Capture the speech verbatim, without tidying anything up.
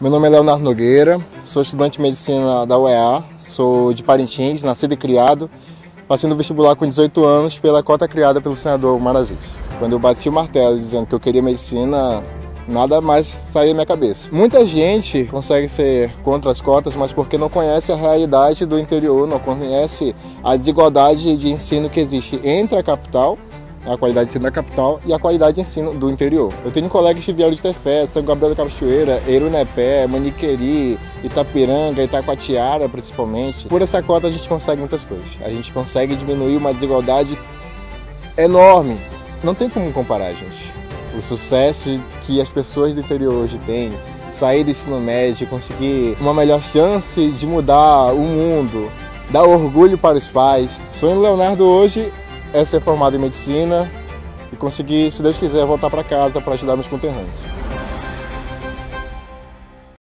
Meu nome é Leonardo Nogueira, sou estudante de medicina da U E A, sou de Parintins, nascido e criado, passei no vestibular com dezoito anos pela cota criada pelo senador Omar Aziz. Quando eu bati o martelo dizendo que eu queria medicina, nada mais saía da minha cabeça. Muita gente consegue ser contra as cotas, mas porque não conhece a realidade do interior, não conhece a desigualdade de ensino que existe entre a capital, a qualidade de ensino da capital e a qualidade de ensino do interior. Eu tenho colegas de Vial de Tefé, São Gabriel da Cachoeira, Eirunepé, Maniqueiri, Itapiranga, Itacoatiara principalmente. Por essa cota a gente consegue muitas coisas. A gente consegue diminuir uma desigualdade enorme. Não tem como comparar, gente. O sucesso que as pessoas do interior hoje têm, sair do ensino médio, conseguir uma melhor chance de mudar o mundo, dar orgulho para os pais. O sonho do Leonardo hoje é ser formado em medicina e conseguir, se Deus quiser, voltar para casa para ajudar meus conterrâneos.